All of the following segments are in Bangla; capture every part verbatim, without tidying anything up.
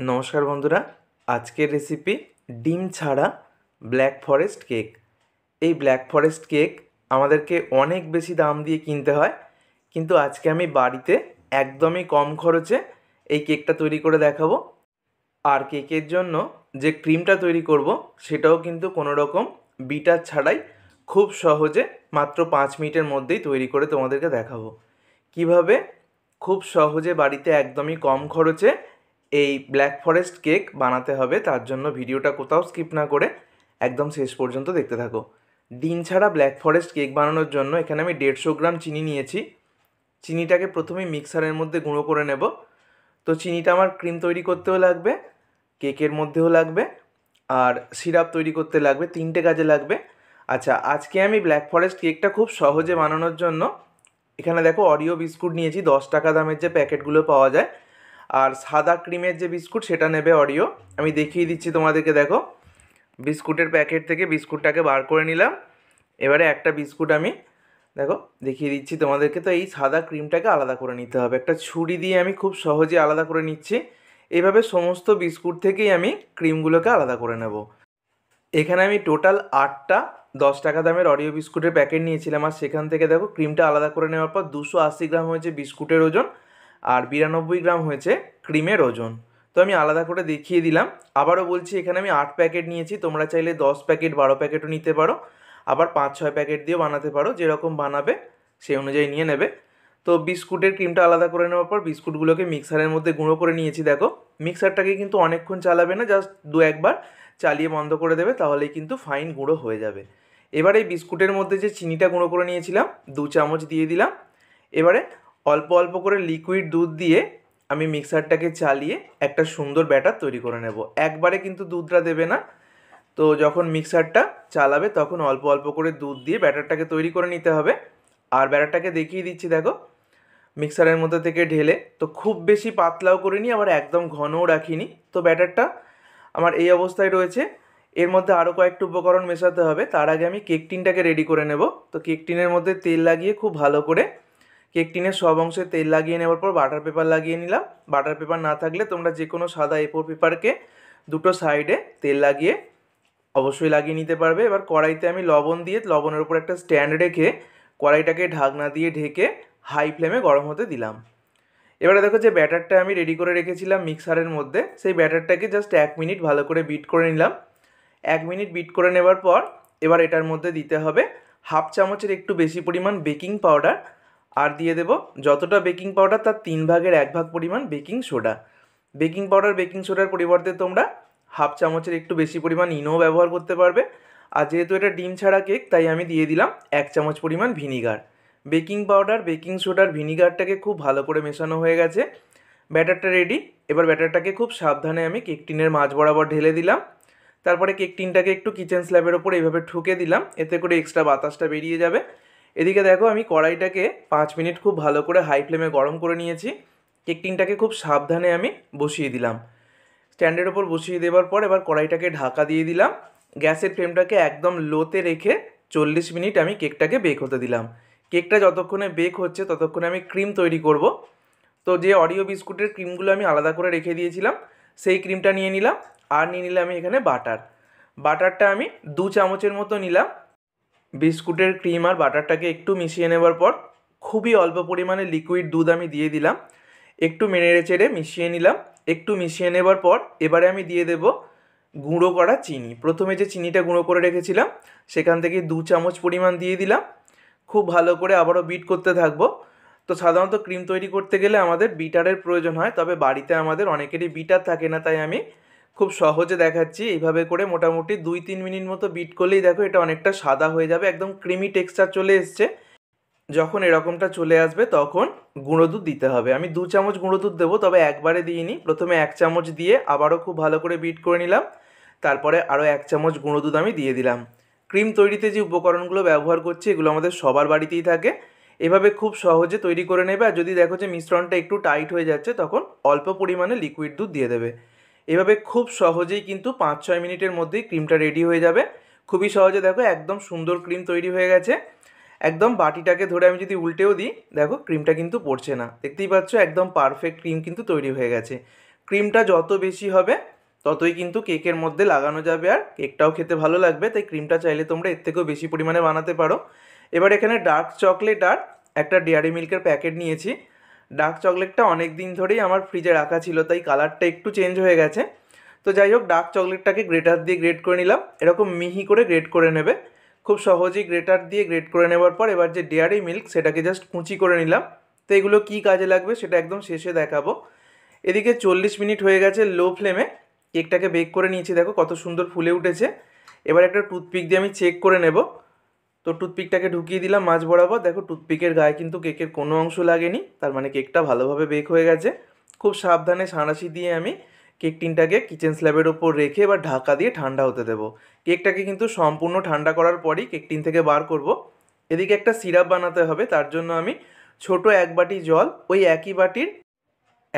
नमस्कार बंधुरा आजकेर रेसिपि डिम छाड़ा ब्लैक फरेस्ट केक। ये ब्लैक फरेस्ट केक आमादेरके अनेक बेशी दाम दिए किनते हय, किन्तु आजके आमी बाड़ीते एकदम ही कम खरचे ये केकटा तैरी करे देखाबो। आर केकेर जोन्नो जे क्रीमटा तैरी करब सेटाओ किन्तु कोनो रकम बिटार छाड़ाई खूब सहजे मात्र पाँच मिनिटेर मध्येई तैरी करे तोमादेरके देखाबो किभाबे खूब सहजे बाड़ीते एकदम ही कम खरचे ये ब्लैक फरेस्ट केक बनाते हैं। तार जन्य भिडियोटा कोथाओ स्किप ना करे एकदम शेष पर्यन्त देखते थाको। डिम छाड़ा ब्लैक फरेस्ट केक बनानोर जन्य एखाने आमि देড়শো ग्राम चीनी नियेछि। चीनीटाके प्रथमे मिक्सारेर मध्य गुँड़ो करे नेब। तो चीनीटा आमार क्रीम तैरी करतेओ लागबे, केकेर मध्येओ लागबे और सिराप तैरी करते लागबे, तीनटे काजे लागबे। अच्छा आजके आमि ब्लैक फरेस्ट केकटा खूब सहजे बनानोर जन्य एखाने देखो ओरियो बिस्कुट नियेछि दस टाका दामेर जे पैकेटगुलो पाओया जाय और सादा क्रीमेर जो बिस्कुट सेटा नेबे ओरियो। आमी देखिए दिच्छी तोमादेरके, देखो बिस्कुटेर पैकेट थेके बिस्कुटटाके बार करे निलाम। एबारे एकटा बिस्कुट आमी देखो देखिए दिच्छी तोमादेरके। तो ये सादा क्रीमटाके आलादा करे निते होबे, एकटा छुरी दिए आमी खूब सहजे आलादा करे निच्छी। एइभाबे समस्त बिस्कुट थेकेई आमी क्रीमगुलोके आलादा करे नेब। एखाने आमी टोटाल आठटा दस टाका दामेर ओरियो बिस्कुटेर पैकेट नियेछिलाम आर सेखान थेके देखो क्रीमटा आलादा करे नेওয়ার पर दुशो आशी ग्राम होयेছে बिस्कुटेर ओजन और বিরানব্বই ग्राम हो क्रीमेर ओजन। तो आमी आलादा करे देखिए दिलाम। आबारो बोलছি एखाने आमी आठ पैकेट नियेছি, तोमरा चाइले दस पैकेट बारो पैकेटও निते पारो, आबार पाँच छय पैकेट दिए बनाते पारो, जे रकम बनाबे सेই अनुयायी निये नेबे। तो बिस्कुटेर क्रीमटा आलादा करे नेওয়ার पर बिस्कुटगुलोके मिक्सारेर मধ্যে गुঁড়ো करे नियेছি। देखो मिक्सारटाके किन्तु अनेकक्षण चालाबे ना, जास्ट दो एकबार चालिए बंध करे देबे, ताहलेই किन्तु फाइन गुঁড়ো হয়ে যাবে। এবারে বিস্কুটের মধ্যে যে চিনিটা গুঁড়ো করে নিয়েছিলাম दो চামচ দিয়ে দিলাম। এবারে अल्प अल्प करे लिकुइड दूध दिए आमी मिक्सारटाके चालिए एक सुंदर बैटर तैरी करे नेब। एकबारे किन्तु दूधटा देबे ना, तो जखन मिक्सारटा चालाबे तखन अल्प अल्प करे दूध दिए बैटरटाके तैरी करे निते होबे। आर बैटरटाके देखिए दिच्छी, देखो मिक्सारेर मध्य थेके ढेले तो खूब बेशी पातलाओ करिनि आबार एकदम घनओ राखिनि। तो बैटरटा आमार एई अवस्थाय रयेछे। एर मध्य आरो कयेकटी उपकरण मेशाते होबे। तार आगे आमी केक टिनटाके रेडी करे नेब। तो केक टिनेर मध्य तेल लागिए खूब भालो करे केक टिने सब अंशे तेल लागिए नेওয়ার पर बाटार पेपर लागिए निलाम। बाटार पेपर ना थाकले तोमरा जे कोनो सादा एफोर पेपर के दुटो साइडे तेल लागिए अवश्यई लागिए निते पारबे। एबार कड़ाईते आमी लवण दिए लवणेर ऊपर एकटा स्टैंड रेखे कड़ाईटाके ढाकना दिए ढेके हाई फ्लेमे गरम होते दिलाम। एबारे देखो जे बैटारटा आमी रेडी करे रेखेछिलाम मिक्सारेर मध्य सेई बैटारटाके जास्ट एक मिनिट भालो करे बीट करे निलाम। एक मिनिट बीट करे नेওয়ার पर एबार एटार मध्य दिते होबे हाफ चामचेर एकटू बेशी परिमाण बेकिंग पाउडार और दिए देव जतटा बेकिंग पाउडार तार तीन भागेर एक भाग परिमाण baking soda. Baking powder baking सोडार परिवर्ते तोमरा हाफ चामचेर एकटू बेशी परिमाण इनो व्यवहार करते पारबे। आर जेहेतु एटा डिम छाड़ा केक ताई आमी दिए दिलाम एक चामच परिमाण भिनिगार। बेकिंग पाउडार बेकिंग सोडार भिनिगारटाके खूब भालो करे मेशानो हये गेछे। बैटारटा रेडी। एबार बैटारटाके खूब साबधाने आमी केक टिनेर माझ बराबर ढेले दिलाम। तारपरे केक टिनटाके एकटू किचेन स्लैबेर ओपर एइभाबे ठुके दिलाम, एते करे एक्सट्रा बातासटा बेरिये जाबे। এদিকে দেখো আমি কড়াইটাকে পাঁচ মিনিট খুব ভালো করে হাই ফ্লেমে গরম করে নিয়েছি। কেক টিনটাকে খুব সাবধানে আমি বসিয়ে দিলাম। স্ট্যান্ডের উপর বসিয়ে দেওয়ার পর এবার কড়াইটাকে ঢাকা দিয়ে দিলাম। গ্যাসের ফ্লেমটাকে একদম লোতে রেখে চল্লিশ মিনিট আমি কেকটাকে বেক হতে দিলাম। কেকটা যতক্ষণে বেক হচ্ছে ততক্ষণে আমি ক্রিম তৈরি করব। তো যে ওরিও বিস্কুটের ক্রিমগুলো আমি আলাদা করে রেখে দিয়েছিলাম সেই ক্রিমটা নিয়ে নিলাম আর নিয়ে নিলাম আমি এখানে বাটার। বাটারটা আমি দু চামচের মতো নিলাম। বিস্কুটের ক্রিম আর বাটারটাকে একটু মিশিয়ে নেওয়ার পর খুবই অল্প পরিমাণে লিকুইড দুধ আমি দিয়ে দিলাম। একটু নেড়েচেড়ে মিশিয়ে নিলাম। একটু মিশিয়ে নেওয়ার পর এবারে আমি দিয়ে দেব গুঁড়ো করা চিনি। প্রথমে যে চিনিটা গুঁড়ো করে রেখেছিলাম সেখান থেকে দু চামচ পরিমাণ দিয়ে দিলাম। খুব ভালো করে আবারও বিট করতে থাকবো। তো সাধারণত ক্রিম তৈরি করতে গেলে আমাদের বিটারের প্রয়োজন হয়, তবে বাড়িতে আমাদের অনেকেরই বিটার থাকে না, তাই আমি खूब सहजे देखाচ্ছি। এইভাবে করে মোটামুটি দুই তিন মিনিট মতো বিট করলেই দেখো এটা অনেকটা সাদা হয়ে যাবে, একদম ক্রিমি টেক্সচার চলে আসছে। যখন এরকমটা চলে আসবে তখন গুঁড়ো দুধ দিতে হবে। আমি দু চামচ গুঁড়ো দুধ দেব, তবে একবারে দিইনি, প্রথমে এক চামচ দিয়ে আবারও খুব ভালো করে বিট করে নিলাম। তারপরে আরও এক চামচ গুঁড়ো দুধ আমি দিয়ে দিলাম। ক্রিম তৈরিতে যে উপকরণগুলো ব্যবহার করছি এগুলো আমাদের সবার বাড়িতেই থাকে, এভাবে খুব সহজে তৈরি করে নেবে। আর যদি দেখো যে মিশ্রণটা একটু টাইট হয়ে যাচ্ছে তখন অল্প পরিমাণে লিকুইড দুধ দিয়ে দেবে। এভাবে খুব সহজেই কিন্তু পাঁচ ছয় মিনিটের মধ্যেই ক্রিমটা রেডি হয়ে যাবে। খুবই সহজে দেখো একদম সুন্দর ক্রিম তৈরি হয়ে গেছে। একদম বাটিটাকে ধরে আমি যদি উল্টেও দিই দেখো ক্রিমটা কিন্তু পড়ছে না, দেখতেই পাচ্ছ একদম পারফেক্ট ক্রিম কিন্তু তৈরি হয়ে গেছে। ক্রিমটা যত বেশি হবে ততই কিন্তু কেকের মধ্যে লাগানো যাবে আর কেকটাও খেতে ভালো লাগবে। তাই ক্রিমটা চাইলে তোমরা এর থেকেও বেশি পরিমাণে বানাতে পারো। এবার এখানে ডার্ক চকলেট আর একটা ডেয়ারি মিল্কের প্যাকেট নিয়েছি। ডার্ক চকলেটটা অনেক দিন ধরেই আমার ফ্রিজে রাখা ছিল, তাই কালারটা একটু চেঞ্জ হয়ে গেছে। তো যাই হোক, ডার্ক চকলেটটাকে গ্রেটার দিয়ে গ্রেট করে নিলাম। এরকম মিহি করে গ্রেট করে নেবে, খুব সহজেই গ্রেটার দিয়ে গ্রেট করে নেওয়ার পর এবার যে ডেয়ারি মিল্ক সেটাকে জাস্ট কুচি করে নিলাম। তো এগুলো কী কাজে লাগবে সেটা একদম শেষে দেখাবো। এদিকে চল্লিশ মিনিট হয়ে গেছে লো ফ্লেমে, কেকটাকে বেক করে নিয়েছি। দেখো কত সুন্দর ফুলে উঠেছে। এবার একটা টুথপিক দিয়ে আমি চেক করে নেব। তো টুথপিকটাকে ঢুকিয়ে দিলাম মাছ বরাবর। দেখো টুথপিকের গায়ে কিন্তু কেকের কোনো অংশ লাগেনি, তার মানে কেকটা ভালোভাবে বেক হয়ে গেছে। খুব সাবধানে সাঁড়াশি দিয়ে আমি কেক টিনটাকে কিচেন স্ল্যাবের ওপর রেখে এবার ঢাকা দিয়ে ঠান্ডা হতে দেবো। কেকটাকে কিন্তু সম্পূর্ণ ঠান্ডা করার পরই কেক টিন থেকে বার করব। এদিকে একটা সিরাপ বানাতে হবে, তার জন্য আমি ছোট এক বাটি জল, ওই একই বাটির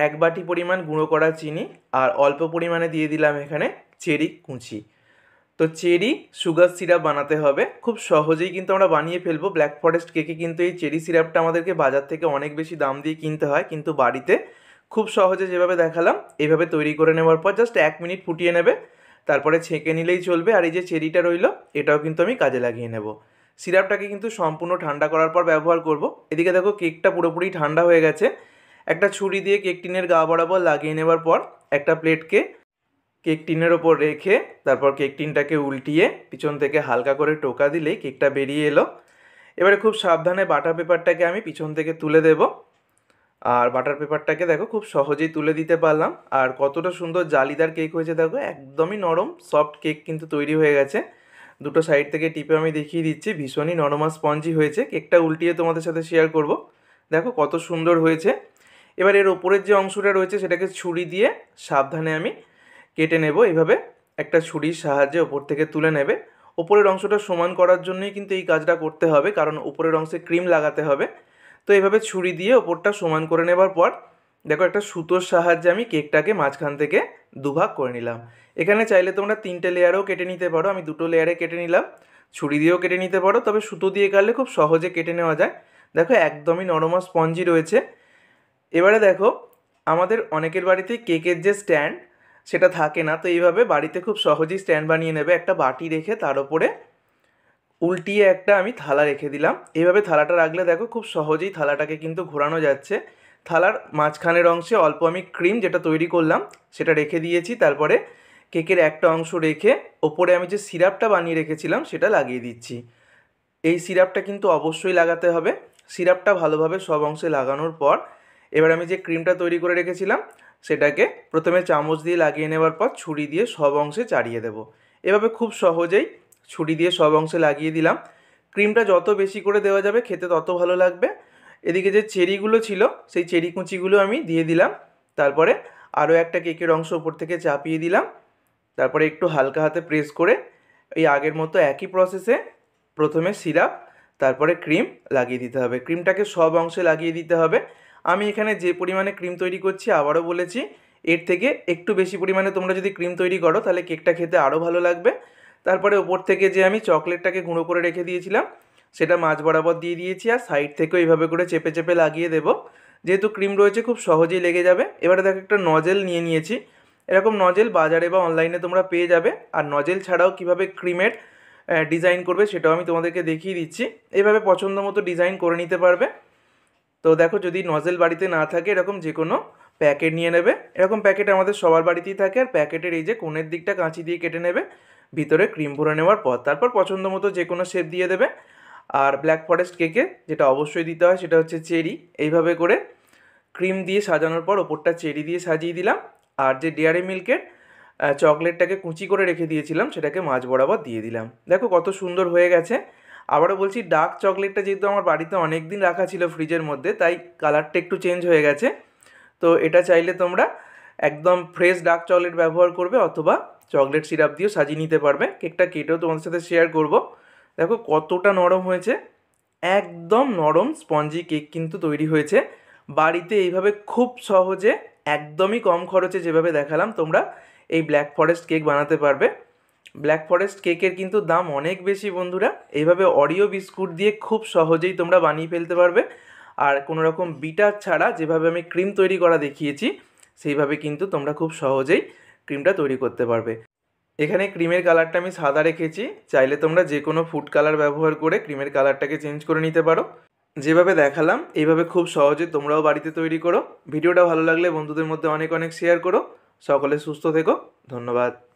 এক বাটি পরিমাণ গুঁড়ো করা চিনি আর অল্প পরিমাণে দিয়ে দিলাম এখানে চেরি কুচি। তো চেরি সুগার সিরাপ বানাতে হবে, খুব সহজেই কিন্তু আমরা বানিয়ে ফেলবো। ব্ল্যাক ফরেস্ট কেকে কিন্তু এই চেরি সিরাপটা আমাদেরকে বাজার থেকে অনেক বেশি দাম দিয়ে কিনতে হয়, কিন্তু বাড়িতে খুব সহজে যেভাবে দেখালাম এইভাবে তৈরি করে নেওয়ার পর জাস্ট এক মিনিট ফুটিয়ে নেবে, তারপরে ছেঁকে নিলেই চলবে। আর এই যে চেরিটা রইল এটাও কিন্তু আমি কাজে লাগিয়ে নেব। সিরাপটাকে কিন্তু সম্পূর্ণ ঠান্ডা করার পর ব্যবহার করব। এদিকে দেখো কেকটা পুরোপুরি ঠান্ডা হয়ে গেছে। একটা ছুরি দিয়ে কেক টিনের গা বরাবর লাগিয়ে নেবার পর একটা প্লেটকে কেক টিনের ওপর রেখে তারপর কেক টিনটাকে উল্টিয়ে পিছন থেকে হালকা করে টোকা দিলেই কেকটা বেরিয়ে এলো। এবারে খুব সাবধানে বাটার পেপারটাকে আমি পিছন থেকে তুলে দেব। আর বাটার পেপারটাকে দেখো খুব সহজেই তুলে দিতে পারলাম। আর কতটা সুন্দর জালিদার কেক হয়েছে দেখো, একদমই নরম সফট কেক কিন্তু তৈরি হয়ে গেছে। দুটো সাইড থেকে টিপে আমি দেখিয়ে দিচ্ছি, ভীষণই নরম আর স্পঞ্জি হয়েছে। কেকটা উল্টিয়ে তোমাদের সাথে শেয়ার করব। দেখো কত সুন্দর হয়েছে। এবার এর ওপরের যে অংশটা রয়েছে সেটাকে ছুরি দিয়ে সাবধানে আমি কেটে নেব। এভাবে একটা ছুরির সাহায্যে ওপর থেকে তুলে নেবে। ওপরের অংশটা সমান করার জন্যই কিন্তু এই কাজটা করতে হবে, কারণ ওপরের অংশে ক্রিম লাগাতে হবে। তো এইভাবে ছুরি দিয়ে ওপরটা সমান করে নেবার পর দেখো একটা সুতোর সাহায্যে আমি কেকটাকে মাঝখান থেকে দুভাগ করে নিলাম। এখানে চাইলে তোমরা তিনটে লেয়ারেও কেটে নিতে পারো, আমি দুটো লেয়ারে কেটে নিলাম। ছুরি দিয়েও কেটে নিতে পারো, তবে সুতো দিয়ে কাটলে খুব সহজে কেটে নেওয়া যায়। দেখো একদমই নরম আর স্পঞ্জি রয়েছে। এবারে দেখো আমাদের অনেকের বাড়িতে কেকের যে স্ট্যান্ড সেটা থাকে না, তো এইভাবে বাড়িতে খুব সহজেই স্ট্যান্ড বানিয়ে নেবে। একটা বাটি রেখে তার উপরে উল্টিয়ে একটা আমি থালা রেখে দিলাম। এইভাবে থালাটা রাখলে দেখো খুব সহজেই থালাটাকে কিন্তু ঘোরানো যাচ্ছে। থালার মাঝখানের অংশে অল্প আমি ক্রিম যেটা তৈরি করলাম সেটা রেখে দিয়েছি, তারপরে কেকের একটা অংশ রেখে ওপরে আমি যে সিরাপটা বানিয়ে রেখেছিলাম সেটা লাগিয়ে দিচ্ছি। এই সিরাপটা কিন্তু অবশ্যই লাগাতে হবে। সিরাপটা ভালোভাবে সব অংশে লাগানোর পর এবার আমি যে ক্রিমটা তৈরি করে রেখেছিলাম সেটাকে প্রথমে চামচ দিয়ে লাগিয়ে নেওয়ার পর ছুরি দিয়ে সব অংশে চাড়িয়ে দেব। এভাবে খুব সহজেই ছুরি দিয়ে সব অংশে লাগিয়ে দিলাম। ক্রিমটা যত বেশি করে দেওয়া যাবে খেতে তত ভালো লাগবে। এদিকে যে চেরিগুলো ছিল সেই চেরি কুচিগুলো আমি দিয়ে দিলাম, তারপরে আরও একটা কেকের অংশ ওপর থেকে চাপিয়ে দিলাম, তারপরে একটু হালকা হাতে প্রেস করে এই আগের মতো একই প্রসেসে প্রথমে সিরাপ তারপরে ক্রিম লাগিয়ে দিতে হবে। ক্রিমটাকে সব অংশে লাগিয়ে দিতে হবে। আমি এখানে যে পরিমাণে ক্রিম তৈরি করছি আবারও বলেছি, এর থেকে একটু বেশি পরিমাণে তোমরা যদি ক্রিম তৈরি করো তাহলে কেকটা খেতে আরও ভালো লাগবে। তারপরে ওপর থেকে যে আমি চকলেটটাকে গুঁড়ো করে রেখে দিয়েছিলাম সেটা মাঝ বরাবর দিয়ে দিয়েছি, আর সাইড থেকেও এইভাবে করে চেপে চেপে লাগিয়ে দেব। যেহেতু ক্রিম রয়েছে খুব সহজেই লেগে যাবে। এবারে দেখো একটা নজেল নিয়ে নিয়েছি। এরকম নজেল বাজারে বা অনলাইনে তোমরা পেয়ে যাবে। আর নজেল ছাড়াও কীভাবে ক্রিমের ডিজাইন করবে সেটাও আমি তোমাদেরকে দেখিয়ে দিচ্ছি। এইভাবে পছন্দ মতো ডিজাইন করে নিতে পারবে। তো দেখো যদি নজেল বাড়িতে না থাকে এরকম যে কোনো প্যাকেট নিয়ে নেবে। এরকম প্যাকেট আমাদের সবার বাড়িতেই থাকে। আর প্যাকেটের এই যে কোণের দিকটা কাঁচি দিয়ে কেটে নেবে, ভিতরে ক্রিম ভরে নেওয়ার পর তারপর পছন্দ মতো যে কোনো শেপ দিয়ে দেবে। আর ব্ল্যাক ফরেস্ট কেকে যেটা অবশ্যই দিতে হয় সেটা হচ্ছে চেরি। এইভাবে করে ক্রিম দিয়ে সাজানোর পর ওপরটা চেরি দিয়ে সাজিয়ে দিলাম। আর যে ডেয়ারি মিল্কের চকলেটটাকে কুচি করে রেখে দিয়েছিলাম সেটাকে মাঝ বরাবর দিয়ে দিলাম। দেখো কত সুন্দর হয়ে গেছে। আবারও বলছি, ডার্ক চকলেটটা যেহেতু আমার বাড়িতে অনেক দিন রাখা ছিল ফ্রিজের মধ্যে, তাই কালারটা একটু চেঞ্জ হয়ে গেছে। তো এটা চাইলে তোমরা একদম ফ্রেশ ডার্ক চকলেট ব্যবহার করবে, অথবা চকলেট সিরাপ দিয়েও সাজিয়ে নিতে পারবে। কেকটা কেটেও তোমাদের সাথে শেয়ার করব। দেখো কতটা নরম হয়েছে, একদম নরম স্পঞ্জি কেক কিন্তু তৈরি হয়েছে। বাড়িতে এইভাবে খুব সহজে একদমই কম খরচে যেভাবে দেখালাম তোমরা এই ব্ল্যাক ফরেস্ট কেক বানাতে পারবে। ব্ল্যাক ফরেস্ট কেকের কিন্তু দাম অনেক বেশি বন্ধুরা। এইভাবে অরিও বিস্কুট দিয়ে খুব সহজেই তোমরা বানিয়ে ফেলতে পারবে। আর কোনো রকম বিটার ছাড়া যেভাবে আমি ক্রিম তৈরি করা দেখিয়েছি সেইভাবে কিন্তু তোমরা খুব সহজেই ক্রিমটা তৈরি করতে পারবে। এখানে ক্রিমের কালারটা আমি সাদা রেখেছি, চাইলে তোমরা যে কোনো ফুড কালার ব্যবহার করে ক্রিমের কালারটাকে চেঞ্জ করে নিতে পারো। যেভাবে দেখালাম এইভাবে খুব সহজে তোমরাও বাড়িতে তৈরি করো। ভিডিওটা ভালো লাগলে বন্ধুদের মধ্যে অনেক অনেক শেয়ার করো। সকলে সুস্থ থেকো, ধন্যবাদ।